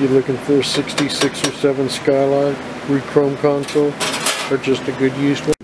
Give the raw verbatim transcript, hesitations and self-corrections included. you're looking for a sixty-six or seven Skylark, re-chrome console, or just a good used one.